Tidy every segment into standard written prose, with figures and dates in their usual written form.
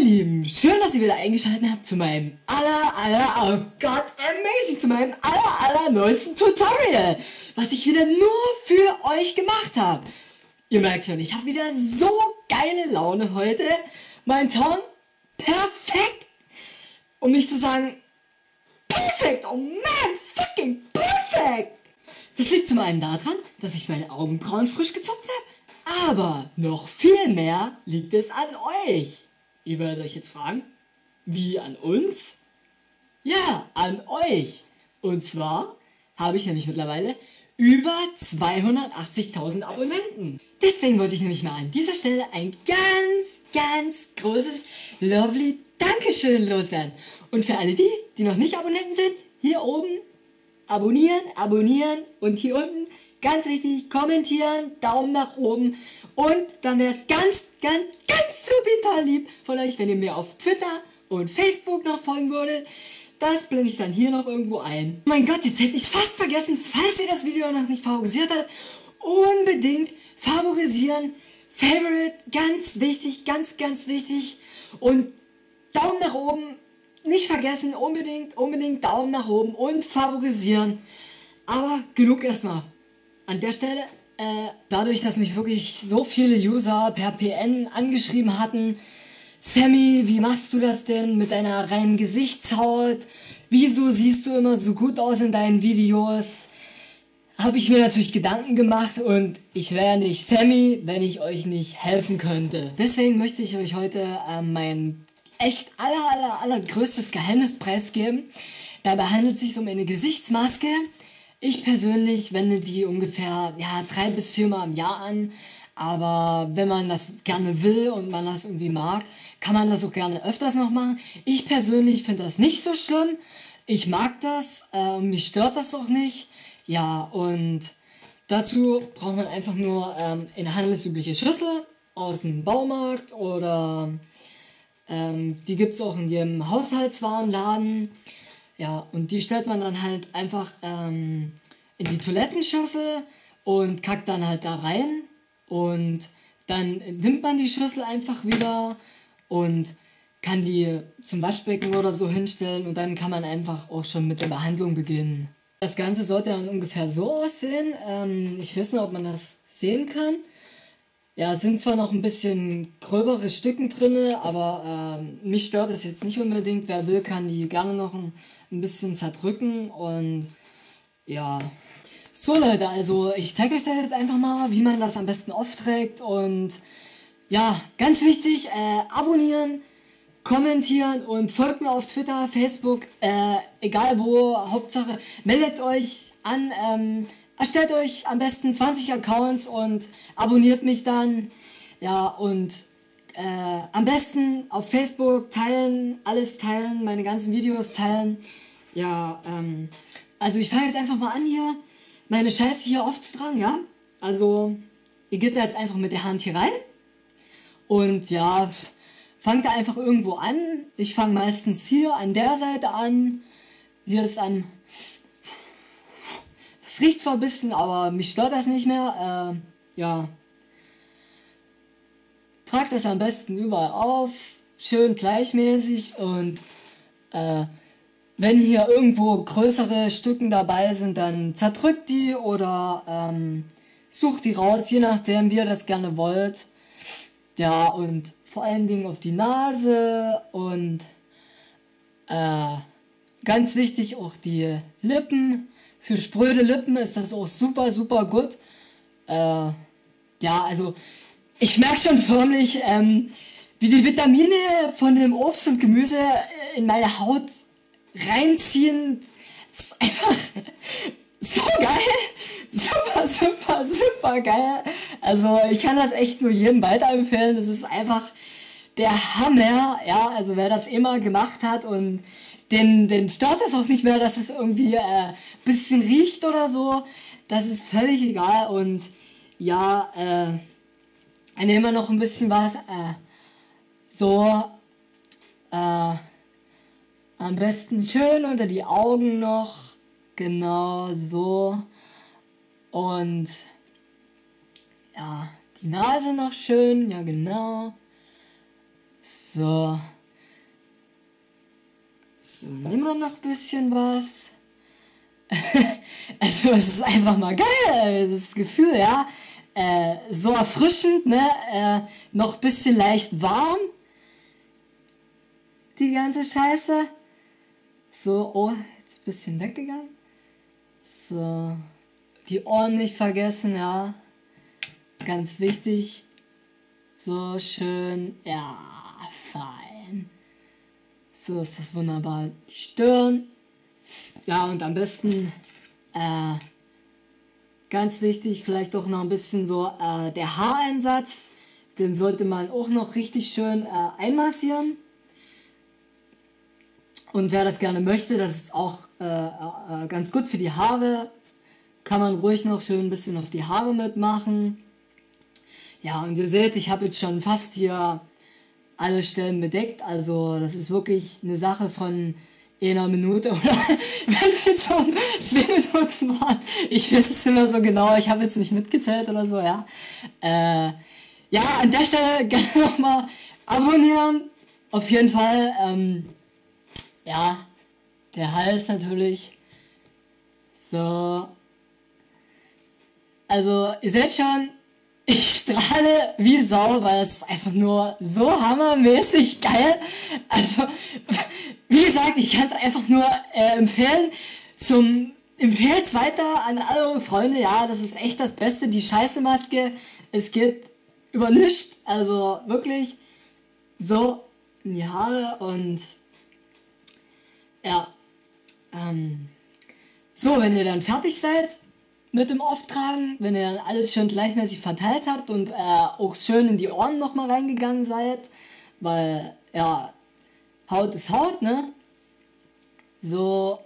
ihr Lieben, schön, dass ihr wieder eingeschaltet habt zu meinem allerneuesten Tutorial, was ich wieder nur für euch gemacht habe. Ihr merkt schon, ich habe wieder so geile Laune heute. Mein Ton perfekt, um nicht zu sagen perfekt, oh man, fucking perfekt. Das liegt zum einen daran, dass ich meine Augenbrauen frisch gezupft habe. Aber noch viel mehr liegt es an euch. Ihr werdet euch jetzt fragen, wie an uns? Ja, an euch. Und zwar habe ich nämlich mittlerweile über 280.000 Abonnenten. Deswegen wollte ich nämlich mal an dieser Stelle ein ganz großes lovely Dankeschön loswerden. Und für alle die, die noch nicht Abonnenten sind, hier oben abonnieren und hier unten ganz wichtig, kommentieren, Daumen nach oben und dann wäre es ganz super toll lieb von euch, wenn ihr mir auf Twitter und Facebook noch folgen würdet. Das blende ich dann hier noch irgendwo ein. Oh mein Gott, jetzt hätte ich fast vergessen, falls ihr das Video noch nicht favorisiert habt, unbedingt favorisieren, Favorite, ganz wichtig und Daumen nach oben, nicht vergessen, unbedingt Daumen nach oben und favorisieren. Aber genug erstmal. An der Stelle, dadurch, dass mich wirklich so viele User per PN angeschrieben hatten, Sammy, wie machst du das denn mit deiner reinen Gesichtshaut? Wieso siehst du immer so gut aus in deinen Videos? Habe ich mir natürlich Gedanken gemacht und ich wäre nicht Sammy, wenn ich euch nicht helfen könnte. Deswegen möchte ich euch heute mein echt allergrößtes Geheimnis preisgeben. Dabei handelt es sich um eine Gesichtsmaske. Ich persönlich wende die ungefähr 3 bis 4 Mal im Jahr an, aber wenn man das gerne will und man das irgendwie mag, kann man das auch gerne öfters noch machen. Ich persönlich finde das nicht so schlimm, ich mag das, mich stört das doch nicht. Ja, und dazu braucht man einfach nur eine handelsübliche Schüssel aus dem Baumarkt oder die gibt es auch in jedem Haushaltswarenladen. Ja, und die stellt man dann halt einfach in die Toilettenschüssel und kackt dann halt da rein. Und dann nimmt man die Schüssel einfach wieder und kann die zum Waschbecken oder so hinstellen. Und dann kann man einfach auch schon mit der Behandlung beginnen. Das Ganze sollte dann ungefähr so aussehen. Ich weiß nicht, ob man das sehen kann. Ja, es sind zwar noch ein bisschen gröbere Stücken drin, aber mich stört es jetzt nicht unbedingt. Wer will, kann die gerne noch ein bisschen zerdrücken und ja. So Leute, also ich zeige euch das jetzt einfach mal, wie man das am besten aufträgt und ja, ganz wichtig, abonnieren, kommentieren und folgt mir auf Twitter, Facebook, egal wo, Hauptsache meldet euch an, erstellt euch am besten 20 Accounts und abonniert mich dann, ja und am besten auf Facebook teilen, alles teilen, meine ganzen Videos teilen. Ja, also ich fange jetzt einfach mal an hier, meine Scheiße hier aufzutragen, ja. Also, ihr geht da jetzt einfach mit der Hand hier rein. Und ja, fangt da einfach irgendwo an. Ich fange meistens hier an der Seite an. Hier ist an... Es riecht zwar ein bisschen, aber mich stört das nicht mehr. Ja. Tragt das am besten überall auf, schön gleichmäßig und wenn hier irgendwo größere Stücken dabei sind, dann zerdrückt die oder sucht die raus, je nachdem wie ihr das gerne wollt. Ja, und vor allen Dingen auf die Nase und ganz wichtig auch die Lippen. Für spröde Lippen ist das auch super gut. Ja, also... Ich merke schon förmlich, wie die Vitamine von dem Obst und Gemüse in meine Haut reinziehen. Das ist einfach so geil. Super geil. Also ich kann das echt nur jedem weiterempfehlen. Das ist einfach der Hammer. Ja, also wer das immer gemacht hat und den stört es auch nicht mehr, dass es irgendwie ein bisschen riecht oder so. Das ist völlig egal und ja, ich nehme noch ein bisschen was, am besten schön unter die Augen noch, genau so, und ja, die Nase noch schön, ja genau, So. So, nehmen wir noch ein bisschen was. Also, es ist einfach mal geil, das Gefühl, ja. So erfrischend, ne? Noch ein bisschen leicht warm. Die ganze Scheiße. So, oh, jetzt ein bisschen weggegangen. So, die Ohren nicht vergessen, ja. Ganz wichtig. So schön. Ja, fein. So ist das wunderbar. Die Stirn. Ja, und am besten, ganz wichtig, vielleicht auch noch ein bisschen so der Haareinsatz. Den sollte man auch noch richtig schön einmassieren. Und wer das gerne möchte, das ist auch ganz gut für die Haare. Kann man ruhig noch schön ein bisschen auf die Haare mitmachen. Ja, und ihr seht, ich habe jetzt schon fast hier alle Stellen bedeckt. Also das ist wirklich eine Sache von einer Minute oder wenn es jetzt so 2 Minuten waren. Ich weiß es immer so genau, ich habe jetzt nicht mitgezählt oder so, ja. Ja, an der Stelle gerne nochmal abonnieren. Auf jeden Fall. Ja, der Hals natürlich. So. Also, ihr seht schon, ich strahle wie Sau, weil es ist einfach nur so hammermäßig geil. Also, wie gesagt, ich kann es einfach nur empfehlen. Empfehlt weiter an alle eure Freunde. Ja, das ist echt das Beste, die Scheiße-Maske. Es geht über nichts. Also, wirklich so in die Haare und... Ja, so, wenn ihr dann fertig seid mit dem Auftragen, wenn ihr dann alles schön gleichmäßig verteilt habt und auch schön in die Ohren nochmal reingegangen seid, weil, ja, Haut ist Haut, ne? So,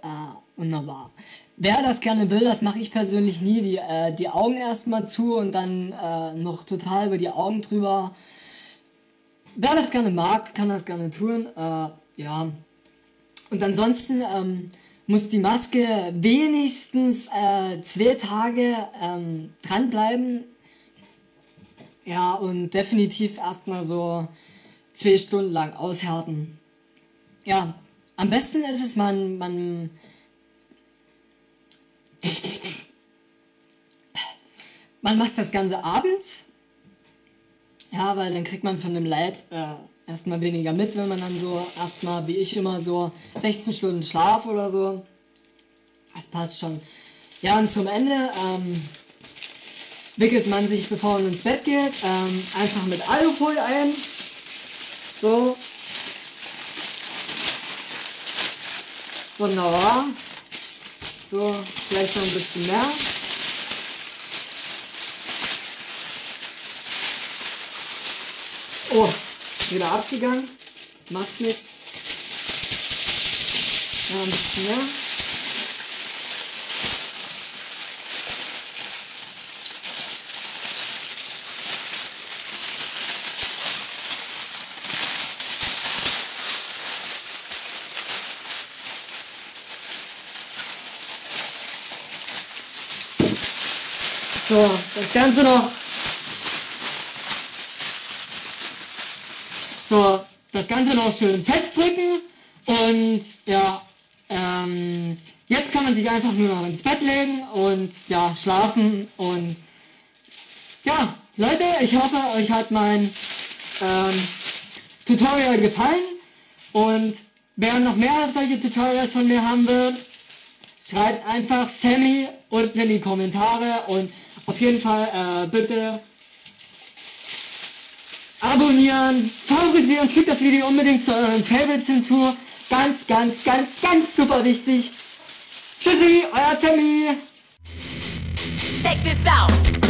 wunderbar. Wer das gerne will, das mache ich persönlich nie, die Augen erstmal zu und dann noch total über die Augen drüber. Wer das gerne mag, kann das gerne tun, ja. Und ansonsten muss die Maske wenigstens 2 Tage dranbleiben. Ja, und definitiv erstmal so 2 Stunden lang aushärten. Ja, am besten ist es, man macht das Ganze abends. Ja, weil dann kriegt man von dem Leid... erstmal weniger mit, wenn man dann so erstmal, wie ich immer, so 16 Stunden Schlaf oder so. Das passt schon. Ja, und zum Ende wickelt man sich, bevor man ins Bett geht, einfach mit Alufolie ein. So. Wunderbar. So, vielleicht noch ein bisschen mehr. Oh. Wieder abgegangen, macht nichts. Ja, ein bisschen mehr. So, das Ganze noch. So, das Ganze noch schön festdrücken und ja, jetzt kann man sich einfach nur noch ins Bett legen und ja, schlafen und ja, Leute, ich hoffe, euch hat mein Tutorial gefallen und wer noch mehr solche Tutorials von mir haben will, schreibt einfach Sami unten in die Kommentare und auf jeden Fall bitte... Abonnieren, favorisieren, klickt das Video unbedingt zu euren Favorites hinzu. Ganz, ganz, ganz, ganz super wichtig. Tschüssi, euer Sami. Check this out.